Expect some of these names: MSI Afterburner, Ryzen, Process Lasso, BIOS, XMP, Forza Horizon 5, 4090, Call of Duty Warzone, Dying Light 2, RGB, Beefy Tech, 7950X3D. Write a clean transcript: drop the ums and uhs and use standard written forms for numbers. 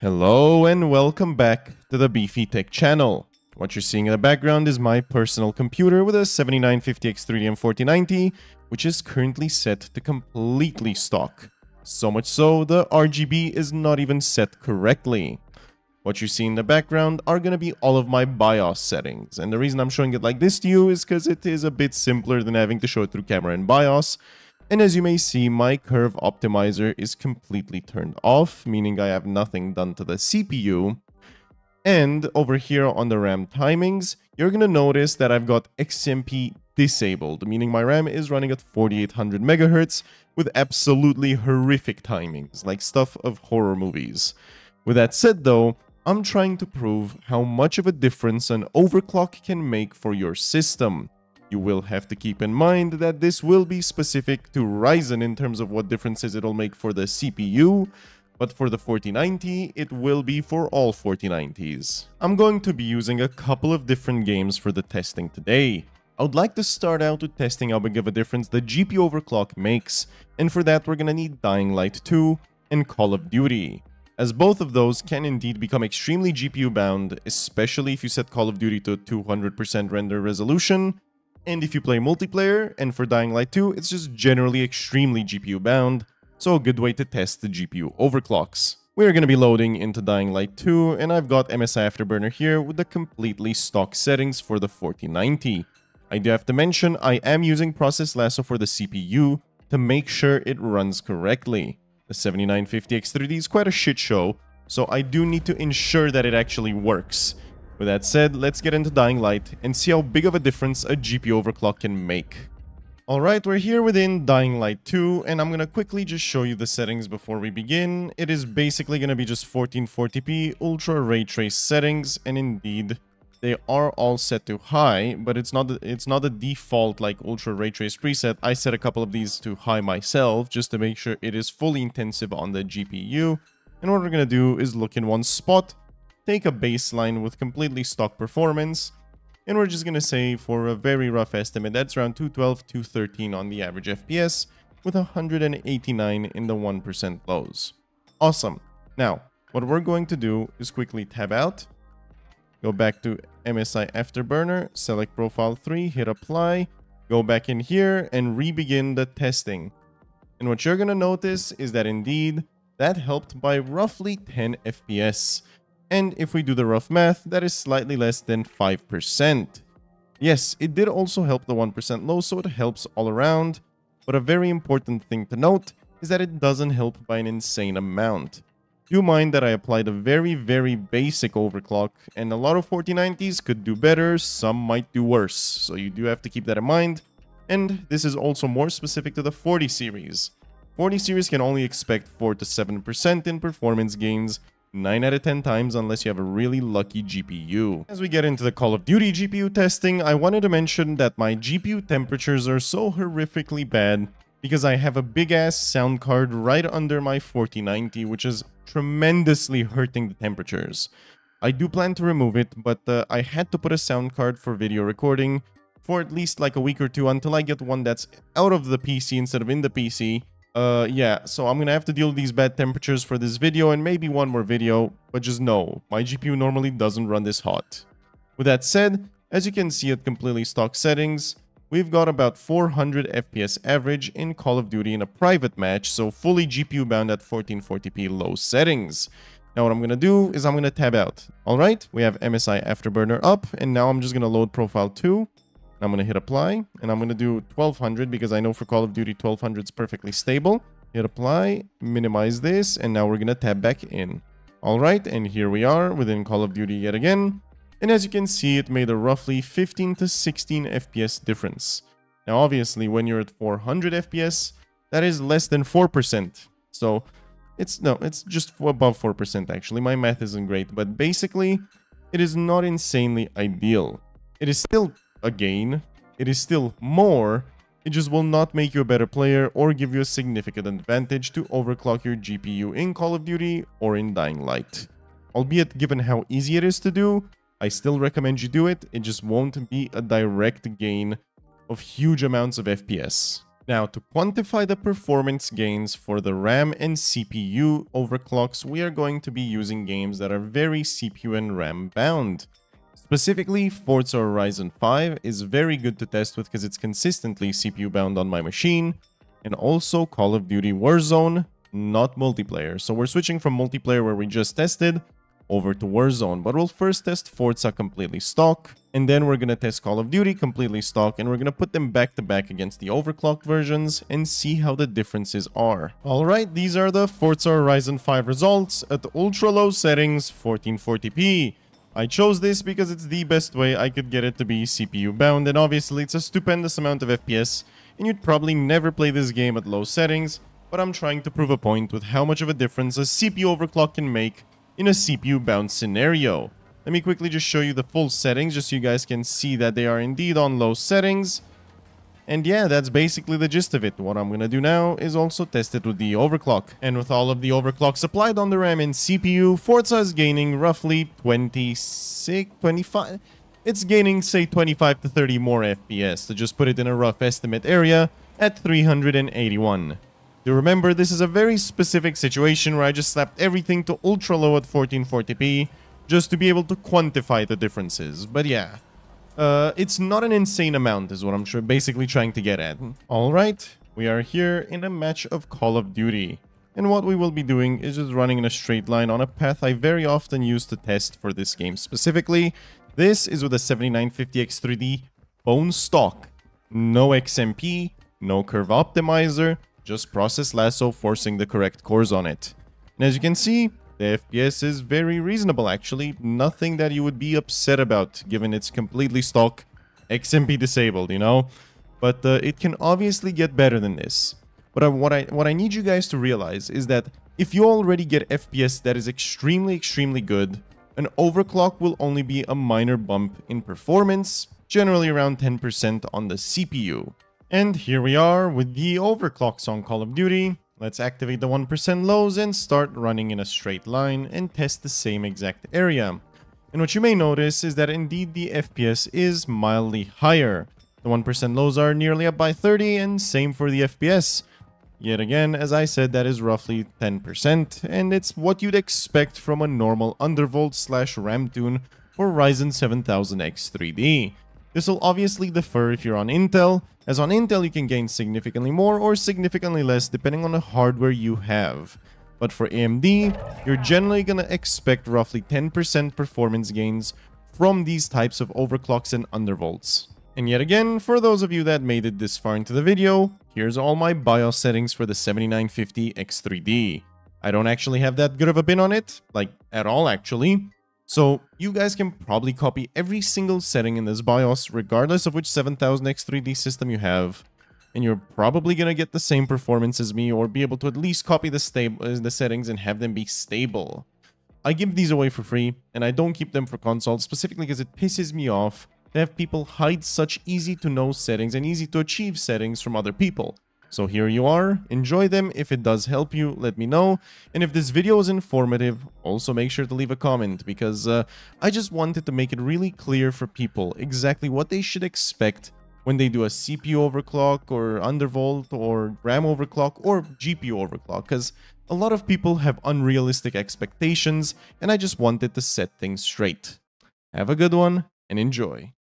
Hello and welcome back to the Beefy Tech channel. What you're seeing in the background is my personal computer with a 7950X3D and 4090, which is currently set to completely stock. So much so, the RGB is not even set correctly. What you see in the background are going to be all of my BIOS settings, and the reason I'm showing it like this to you is because it is a bit simpler than having to show it through camera and BIOS. And as you may see, my curve optimizer is completely turned off, meaning I have nothing done to the CPU. And over here on the RAM timings, you're going to notice that I've got XMP disabled, meaning my RAM is running at 4800 megahertz with absolutely horrific timings, like stuff of horror movies. With that said though, I'm trying to prove how much of a difference an overclock can make for your system. You will have to keep in mind that this will be specific to Ryzen in terms of what differences it'll make for the CPU, but for the 4090, it will be for all 4090s. I'm going to be using a couple of different games for the testing today. I would like to start out with testing how big of a difference the GPU overclock makes, and for that we're gonna need Dying Light 2 and Call of Duty, as both of those can indeed become extremely GPU bound, especially if you set Call of Duty to 200% render resolution, and if you play multiplayer. And for Dying Light 2, it's just generally extremely GPU bound, so a good way to test the GPU overclocks. We're going to be loading into Dying Light 2, and I've got MSI Afterburner here with the completely stock settings for the 4090. I do have to mention, I am using Process Lasso for the CPU to make sure it runs correctly. The 7950X3D is quite a shit show, so I do need to ensure that it actually works. With that said, let's get into Dying Light and see how big of a difference a GPU overclock can make. Alright, we're here within Dying Light 2, and I'm gonna quickly just show you the settings before we begin. It is basically gonna be just 1440p ultra ray trace settings, and indeed they are all set to high, but it's not the default like ultra ray trace preset. I set a couple of these to high myself just to make sure it is fully intensive on the GPU. And what we're gonna do is look in one spot, take a baseline with completely stock performance, and we're just going to say, for a very rough estimate, that's around 212, 213 on the average FPS, with 189 in the 1% lows. Awesome. Now, what we're going to do is quickly tab out, go back to MSI Afterburner, select Profile 3, hit Apply, go back in here, and re-begin the testing. And what you're going to notice is that indeed, that helped by roughly 10 FPS. And if we do the rough math, that is slightly less than 5%. Yes, it did also help the 1% low, so it helps all around. But a very important thing to note is that it doesn't help by an insane amount. Do mind that I applied a very, very basic overclock, and a lot of 4090s could do better, some might do worse. So you do have to keep that in mind. And this is also more specific to the 40 series. 40 series can only expect 4 to 7% in performance gains, 9 out of 10 times unless you have a really lucky GPU. As we get into the Call of Duty GPU testing, I wanted to mention that my GPU temperatures are so horrifically bad because I have a big ass sound card right under my 4090, which is tremendously hurting the temperatures. I do plan to remove it, but I had to put a sound card for video recording for at least like a week or two until I get one that's out of the PC instead of in the PC. Yeah, so I'm gonna have to deal with these bad temperatures for this video and maybe one more video, but just know, my GPU normally doesn't run this hot. With that said, as you can see at completely stock settings, we've got about 400 FPS average in Call of Duty in a private match, so fully GPU bound at 1440p low settings. Now what I'm gonna do is I'm gonna tab out. Alright, we have MSI Afterburner up, and now I'm just gonna load Profile 2. I'm going to hit apply, and I'm going to do 1200 because I know for Call of Duty 1200 is perfectly stable. Hit apply, minimize this, and now we're going to tab back in. All right, and here we are within Call of Duty yet again. And as you can see, it made a roughly 15 to 16 FPS difference. Now, obviously, when you're at 400 FPS, that is less than 4%. So it's just above 4%, actually. My math isn't great, but basically, it is not insanely ideal. It is still a gain, it is still more, it just will not make you a better player or give you a significant advantage to overclock your GPU in Call of Duty or in Dying Light. Albeit given how easy it is to do, I still recommend you do it, it just won't be a direct gain of huge amounts of FPS. Now, to quantify the performance gains for the RAM and CPU overclocks, we are going to be using games that are very CPU and RAM bound. Specifically, Forza Horizon 5 is very good to test with because it's consistently CPU bound on my machine, and also Call of Duty Warzone, not multiplayer. So we're switching from multiplayer where we just tested over to Warzone, but we'll first test Forza completely stock, and then we're going to test Call of Duty completely stock, and we're going to put them back to back against the overclocked versions and see how the differences are. Alright, these are the Forza Horizon 5 results at ultra low settings, 1440p. I chose this because it's the best way I could get it to be CPU bound, and obviously it's a stupendous amount of FPS, and you'd probably never play this game at low settings, but I'm trying to prove a point with how much of a difference a CPU overclock can make in a CPU-bound scenario. Let me quickly just show you the full settings just so you guys can see that they are indeed on low settings. And yeah, that's basically the gist of it. What I'm gonna do now is also test it with the overclock. And with all of the overclock supplied on the RAM and CPU, Forza is gaining roughly 25... It's gaining, say, 25 to 30 more FPS, to just put it in a rough estimate area, at 381. You remember, this is a very specific situation where I just slapped everything to ultra low at 1440p just to be able to quantify the differences. But yeah, it's not an insane amount is what I'm basically trying to get at. Alright, we are here in a match of Call of Duty. And what we will be doing is just running in a straight line on a path I very often use to test for this game specifically. This is with a 7950X3D bone stock. No XMP, no curve optimizer. Just Process Lasso forcing the correct cores on it. And as you can see, the FPS is very reasonable actually, nothing that you would be upset about given it's completely stock, XMP disabled, you know? But it can obviously get better than this. But what I need you guys to realize is that if you already get FPS that is extremely good, an overclock will only be a minor bump in performance, generally around 10% on the CPU. And here we are with the overclocks on Call of Duty. Let's activate the 1% lows and start running in a straight line and test the same exact area. And what you may notice is that indeed the FPS is mildly higher. The 1% lows are nearly up by 30 and same for the FPS. Yet again, as I said, that is roughly 10%, and it's what you'd expect from a normal undervolt / RAM tune for Ryzen 7000X3D. This will obviously differ if you're on Intel, as on Intel you can gain significantly more or significantly less depending on the hardware you have. But for AMD, you're generally gonna expect roughly 10% performance gains from these types of overclocks and undervolts. And yet again, for those of you that made it this far into the video, here's all my BIOS settings for the 7950X3D. I don't actually have that good of a pin on it, like at all actually. So you guys can probably copy every single setting in this BIOS, regardless of which 7000X3D system you have, and you're probably gonna get the same performance as me, or be able to at least copy the settings and have them be stable. I give these away for free, and I don't keep them for consoles, specifically because it pisses me off to have people hide such easy-to-know settings and easy-to-achieve settings from other people. So here you are, enjoy them. If it does help you, let me know. And if this video was informative, also make sure to leave a comment, because I just wanted to make it really clear for people exactly what they should expect when they do a CPU overclock or undervolt or RAM overclock or GPU overclock, because a lot of people have unrealistic expectations and I just wanted to set things straight. Have a good one and enjoy.